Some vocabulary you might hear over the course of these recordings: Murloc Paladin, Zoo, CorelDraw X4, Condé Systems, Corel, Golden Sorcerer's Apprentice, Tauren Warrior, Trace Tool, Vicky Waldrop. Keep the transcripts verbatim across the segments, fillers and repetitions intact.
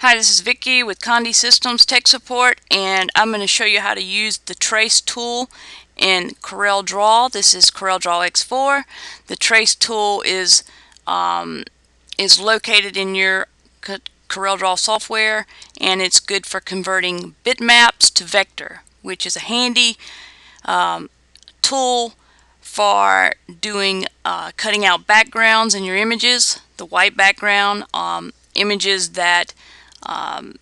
Hi, this is Vicky with Condé Systems Tech Support, and I'm going to show you how to use the Trace Tool in CorelDraw. This is CorelDraw X four. The Trace Tool is um, is located in your CorelDraw software, and it's good for converting bitmaps to vector, which is a handy um, tool for doing uh, cutting out backgrounds in your images, the white background, um, images that Um,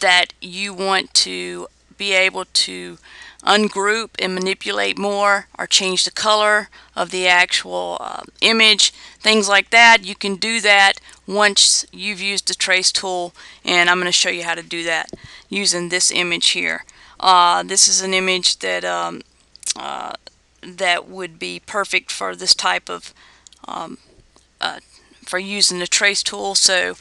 that you want to be able to ungroup and manipulate more, or change the color of the actual uh, image, things like that. You can do that once you've used the Trace Tool, and I'm going to show you how to do that using this image here. Uh, this is an image that um, uh, that would be perfect for this type of um, uh, for using the Trace Tool. So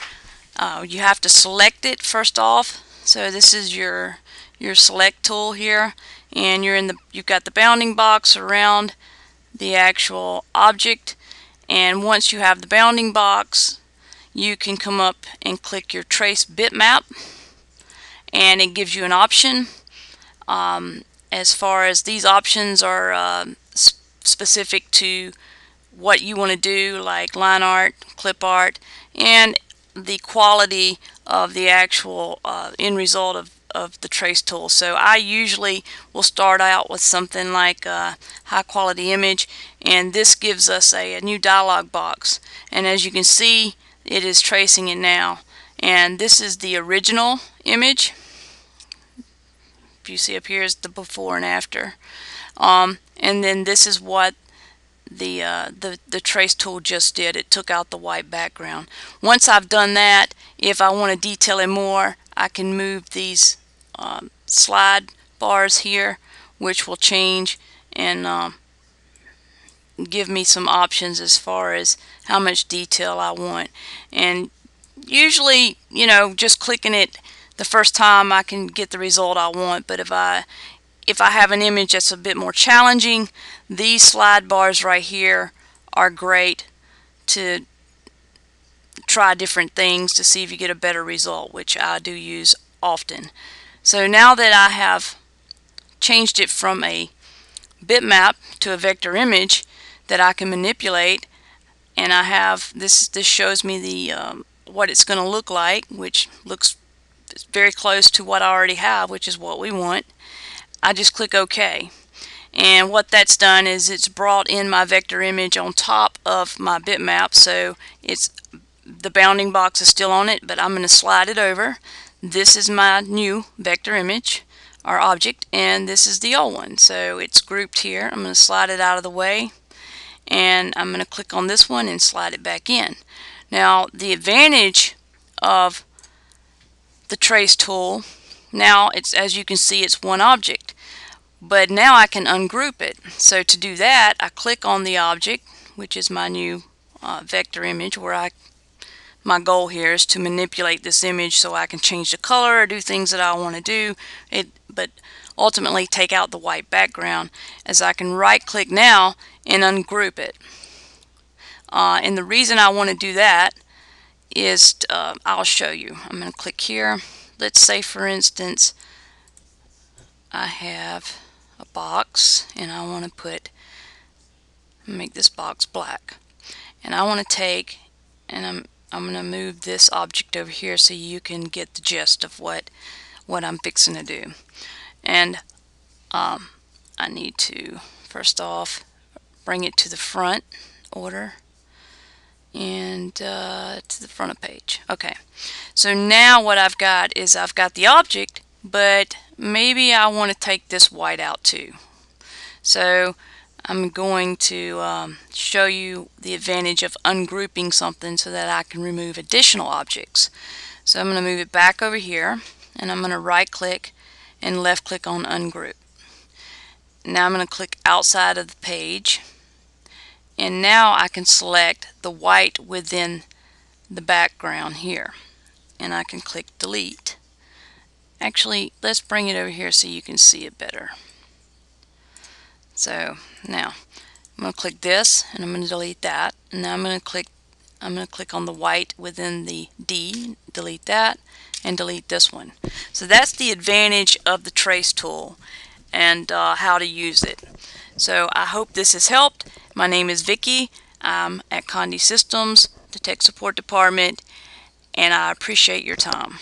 Uh, you have to select it first off. So this is your your select tool here, and you're in the you've got the bounding box around the actual object. And once you have the bounding box, you can come up and click your trace bitmap, and it gives you an option. Um, as far as these options are uh, sp specific to what you want to do, like line art, clip art, and the quality of the actual uh, end result of, of the Trace Tool. So I usually will start out with something like a high quality image, and this gives us a, a new dialog box, and as you can see, it is tracing it now. And this is the original image. If you see up here is the before and after, um, and then this is what The, uh, the the Trace Tool just did. It took out the white background. Once I've done that, if I want to detail it more, I can move these um, slide bars here, which will change and um, give me some options as far as how much detail I want. And usually, you know, just clicking it the first time, I can get the result I want. But if I If I have an image that's a bit more challenging, these slide bars right here are great to try different things to see if you get a better result, which I do use often. So now that I have changed it from a bitmap to a vector image that I can manipulate, and I have this this shows me the um, what it's going to look like, which looks very close to what I already have, which is what we want. I just click OK, and what that's done is it's brought in my vector image on top of my bitmap. So it's the bounding box is still on it, but I'm going to slide it over. This is my new vector image or object, and this is the old one, so it's grouped here. I'm going to slide it out of the way, and I'm going to click on this one and slide it back in. Now the advantage of the Trace Tool, now it's, as you can see, it's one object. But now I can ungroup it. So to do that, I click on the object, which is my new uh, vector image, where I my goal here is to manipulate this image so I can change the color or do things that I want to do, it, but ultimately take out the white background, as I can right click now and ungroup it. Uh, and the reason I want to do that is uh, I'll show you. I'm going to click here. Let's say, for instance, I have a box, and I want to put, make this box black, and I want to take, and I'm I'm going to move this object over here so you can get the gist of what what I'm fixing to do. And um, I need to first off bring it to the front order and uh, to the front of page. Okay, so now what I've got is I've got the object, but maybe I want to take this white out too. So I'm going to um, show you the advantage of ungrouping something so that I can remove additional objects. So I'm going to move it back over here, and I'm going to right click and left click on ungroup. Now I'm going to click outside of the page, and now I can select the white within the background here, and I can click delete. Actually, let's bring it over here so you can see it better. So now I'm going to click this, and I'm going to delete that, and now I'm going to click I'm going to click on the white within the D, delete that, and delete this one. So that's the advantage of the trace tool and uh, how to use it. So I hope this has helped. My name is Vicky. I'm at Condé Systems, the Tech Support Department, and I appreciate your time.